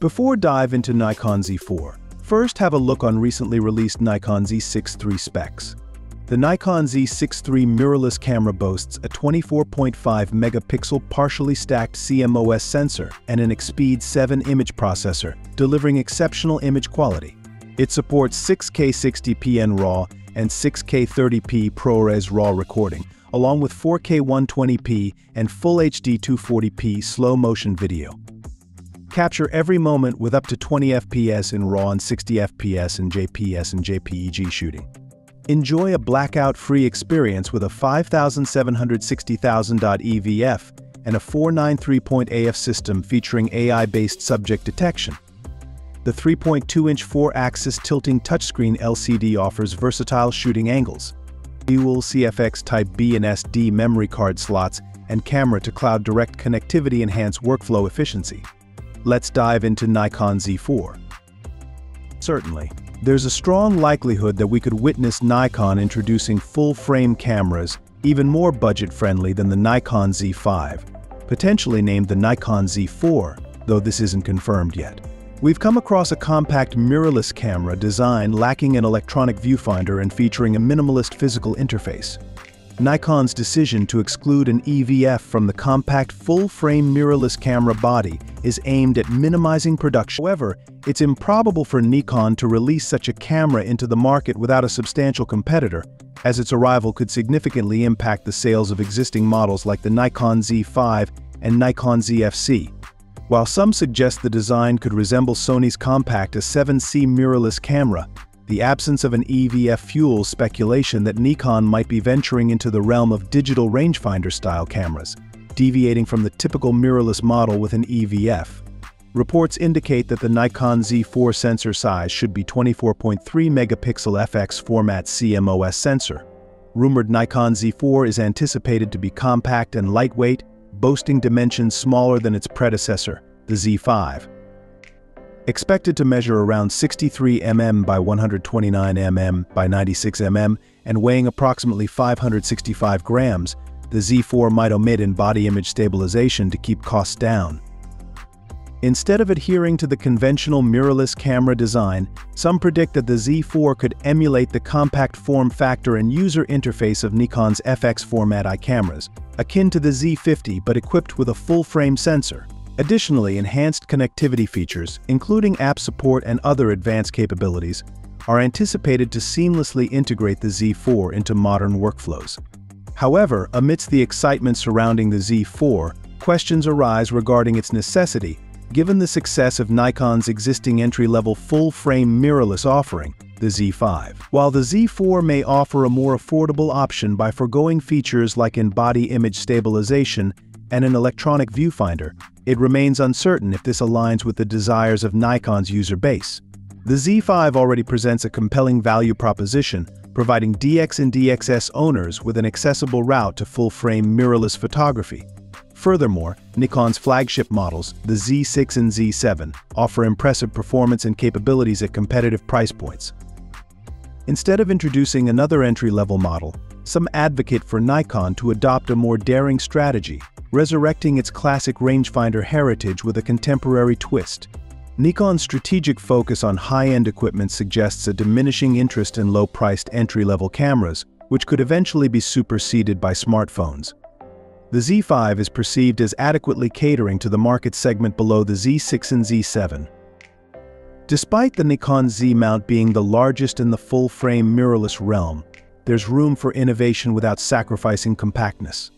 Before dive into Nikon Z4, first have a look on recently released Nikon Z6 III specs. The Nikon Z6 III mirrorless camera boasts a 24.5-megapixel partially stacked CMOS sensor and an XPEED 7 image processor, delivering exceptional image quality. It supports 6K 60p N RAW and 6K 30p ProRes RAW recording, along with 4K 120p and Full HD 240p slow-motion video. Capture every moment with up to 20 FPS in RAW and 60 FPS in JPS and JPEG shooting. Enjoy a blackout-free experience with a 5,760,000 EVF and a 493-point AF system featuring AI-based subject detection. The 3.2-inch 4-axis tilting touchscreen LCD offers versatile shooting angles, dual CFX-type B and SD memory card slots, and camera-to-cloud direct connectivity enhance workflow efficiency. Let's dive into Nikon Z4. Certainly, there's a strong likelihood that we could witness Nikon introducing full-frame cameras even more budget-friendly than the Nikon Z5, potentially named the Nikon Z4, though this isn't confirmed yet. We've come across a compact mirrorless camera design lacking an electronic viewfinder and featuring a minimalist physical interface. Nikon's decision to exclude an EVF from the compact full-frame mirrorless camera body is aimed at minimizing production. However, it's improbable for Nikon to release such a camera into the market without a substantial competitor, as its arrival could significantly impact the sales of existing models like the Nikon Z5 and Nikon ZFC. While some suggest the design could resemble Sony's compact A7C mirrorless camera, the absence of an EVF fuels speculation that Nikon might be venturing into the realm of digital rangefinder-style cameras, deviating from the typical mirrorless model with an EVF. Reports indicate that the Nikon Z4 sensor size should be 24.3 megapixel FX format CMOS sensor. Rumored Nikon Z4 is anticipated to be compact and lightweight, boasting dimensions smaller than its predecessor, the Z5. Expected to measure around 63 mm by 129 mm by 96 mm and weighing approximately 565 grams, the Z4 might omit in-body image stabilization to keep costs down. Instead of adhering to the conventional mirrorless camera design, some predict that the Z4 could emulate the compact form factor and user interface of Nikon's FX format I cameras, akin to the Z50 but equipped with a full-frame sensor. Additionally, enhanced connectivity features, including app support and other advanced capabilities, are anticipated to seamlessly integrate the Z4 into modern workflows. However, amidst the excitement surrounding the Z4, questions arise regarding its necessity. Given the success of Nikon's existing entry-level full-frame mirrorless offering, the Z5. While the Z4 may offer a more affordable option by foregoing features like in-body image stabilization and an electronic viewfinder, it remains uncertain if this aligns with the desires of Nikon's user base. The Z5 already presents a compelling value proposition, providing DX and DXS owners with an accessible route to full-frame mirrorless photography. Furthermore, Nikon's flagship models, the Z6 and Z7, offer impressive performance and capabilities at competitive price points. Instead of introducing another entry-level model, some advocate for Nikon to adopt a more daring strategy, resurrecting its classic rangefinder heritage with a contemporary twist. Nikon's strategic focus on high-end equipment suggests a diminishing interest in low-priced entry-level cameras, which could eventually be superseded by smartphones. The Z5 is perceived as adequately catering to the market segment below the Z6 and Z7. Despite the Nikon Z mount being the largest in the full-frame mirrorless realm, there's room for innovation without sacrificing compactness.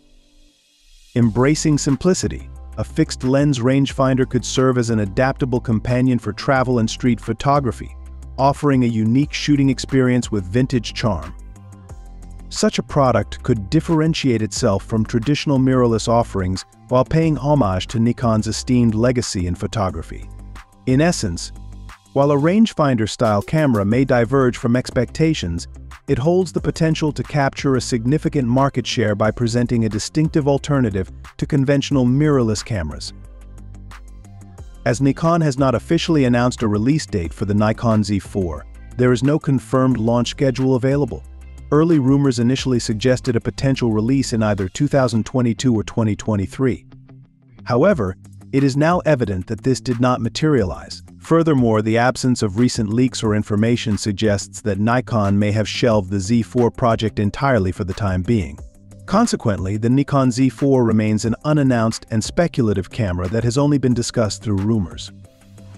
Embracing simplicity, a fixed-lens rangefinder could serve as an adaptable companion for travel and street photography, offering a unique shooting experience with vintage charm. Such a product could differentiate itself from traditional mirrorless offerings while paying homage to Nikon's esteemed legacy in photography. In essence, while a rangefinder-style camera may diverge from expectations, it holds the potential to capture a significant market share by presenting a distinctive alternative to conventional mirrorless cameras. As Nikon has not officially announced a release date for the Nikon Z4, there is no confirmed launch schedule available. Early rumors initially suggested a potential release in either 2022 or 2023. However, It is now evident that this did not materialize. Furthermore, the absence of recent leaks or information suggests that Nikon may have shelved the Z4 project entirely for the time being. Consequently, the Nikon Z4 remains an unannounced and speculative camera that has only been discussed through rumors.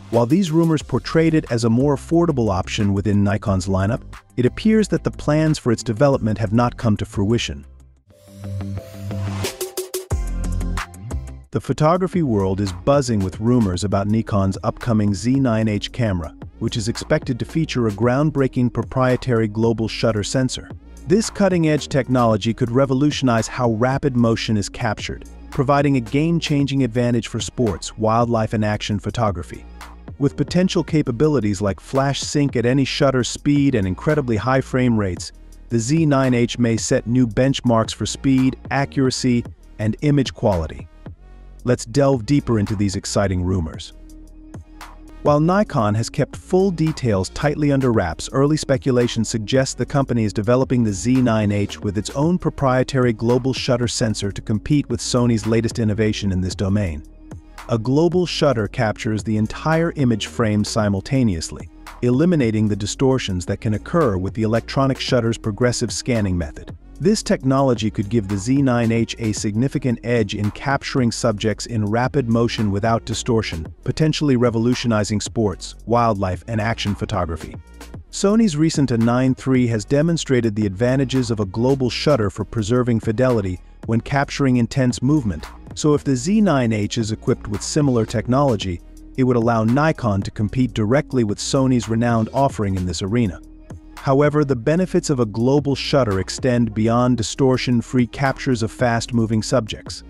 While these rumors portrayed it as a more affordable option within Nikon's lineup, it appears that the plans for its development have not come to fruition. The photography world is buzzing with rumors about Nikon's upcoming Z9H camera, which is expected to feature a groundbreaking proprietary global shutter sensor. This cutting-edge technology could revolutionize how rapid motion is captured, providing a game-changing advantage for sports, wildlife, and action photography. With potential capabilities like flash sync at any shutter speed and incredibly high frame rates, the Z9H may set new benchmarks for speed, accuracy, and image quality. Let's delve deeper into these exciting rumors. While Nikon has kept full details tightly under wraps, early speculation suggests the company is developing the Z9H with its own proprietary global shutter sensor to compete with Sony's latest innovation in this domain. A global shutter captures the entire image frame simultaneously, eliminating the distortions that can occur with the electronic shutter's progressive scanning method. This technology could give the Z9H a significant edge in capturing subjects in rapid motion without distortion, potentially revolutionizing sports, wildlife, and action photography. Sony's recent A9 III has demonstrated the advantages of a global shutter for preserving fidelity when capturing intense movement, so if the Z9H is equipped with similar technology, it would allow Nikon to compete directly with Sony's renowned offering in this arena. However, the benefits of a global shutter extend beyond distortion-free captures of fast-moving subjects.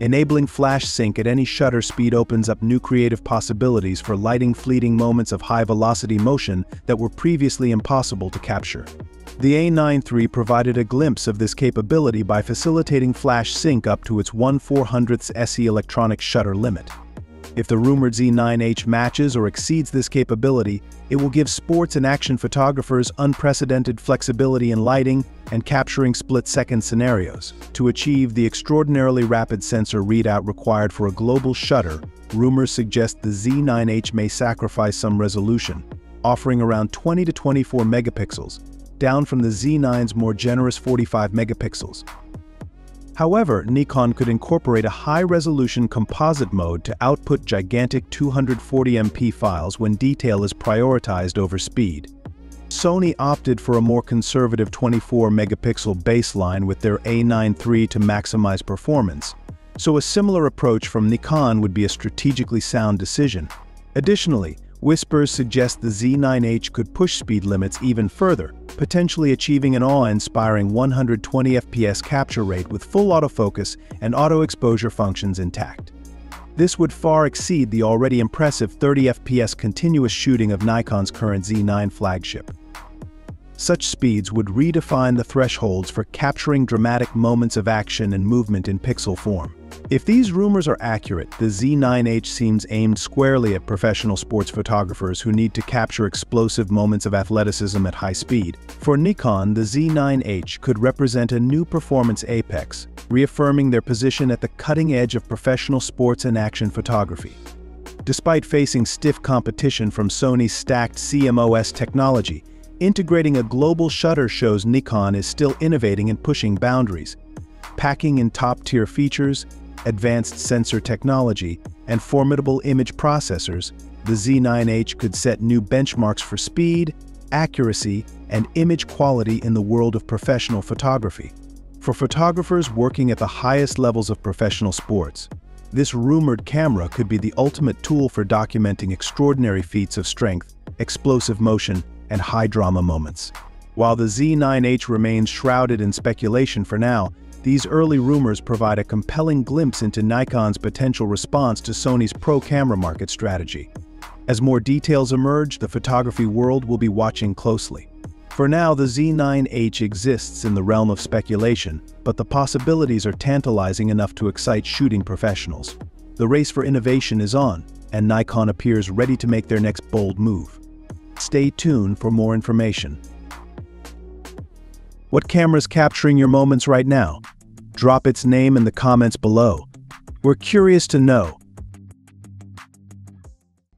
Enabling flash sync at any shutter speed opens up new creative possibilities for lighting fleeting moments of high-velocity motion that were previously impossible to capture. The A9 III provided a glimpse of this capability by facilitating flash sync up to its 1/400th SE electronic shutter limit. If the rumored Z9H matches or exceeds this capability, it will give sports and action photographers unprecedented flexibility in lighting and capturing split-second scenarios. To achieve the extraordinarily rapid sensor readout required for a global shutter, rumors suggest the Z9H may sacrifice some resolution, offering around 20 to 24 megapixels, down from the Z9's more generous 45 megapixels. However, Nikon could incorporate a high-resolution composite mode to output gigantic 240MP files when detail is prioritized over speed. Sony opted for a more conservative 24-megapixel baseline with their A9 III to maximize performance, so a similar approach from Nikon would be a strategically sound decision. Additionally, whispers suggest the Z9H could push speed limits even further, potentially achieving an awe-inspiring 120 FPS capture rate with full autofocus and auto-exposure functions intact. This would far exceed the already impressive 30 FPS continuous shooting of Nikon's current Z9 flagship. Such speeds would redefine the thresholds for capturing dramatic moments of action and movement in pixel form. If these rumors are accurate, the Z9H seems aimed squarely at professional sports photographers who need to capture explosive moments of athleticism at high speed. For Nikon, the Z9H could represent a new performance apex, reaffirming their position at the cutting edge of professional sports and action photography. Despite facing stiff competition from Sony's stacked CMOS technology, integrating a global shutter shows Nikon is still innovating and pushing boundaries, packing in top-tier features, advanced sensor technology, and formidable image processors. The Z9H could set new benchmarks for speed, accuracy, and image quality in the world of professional photography. For photographers working at the highest levels of professional sports, this rumored camera could be the ultimate tool for documenting extraordinary feats of strength, explosive motion, and high-drama moments. While the Z9H remains shrouded in speculation for now, these early rumors provide a compelling glimpse into Nikon's potential response to Sony's pro-camera market strategy. As more details emerge, the photography world will be watching closely. For now, the Z9H exists in the realm of speculation, but the possibilities are tantalizing enough to excite shooting professionals. The race for innovation is on, and Nikon appears ready to make their next bold move. Stay tuned for more information. What camera's capturing your moments right now? Drop its name in the comments below. We're curious to know.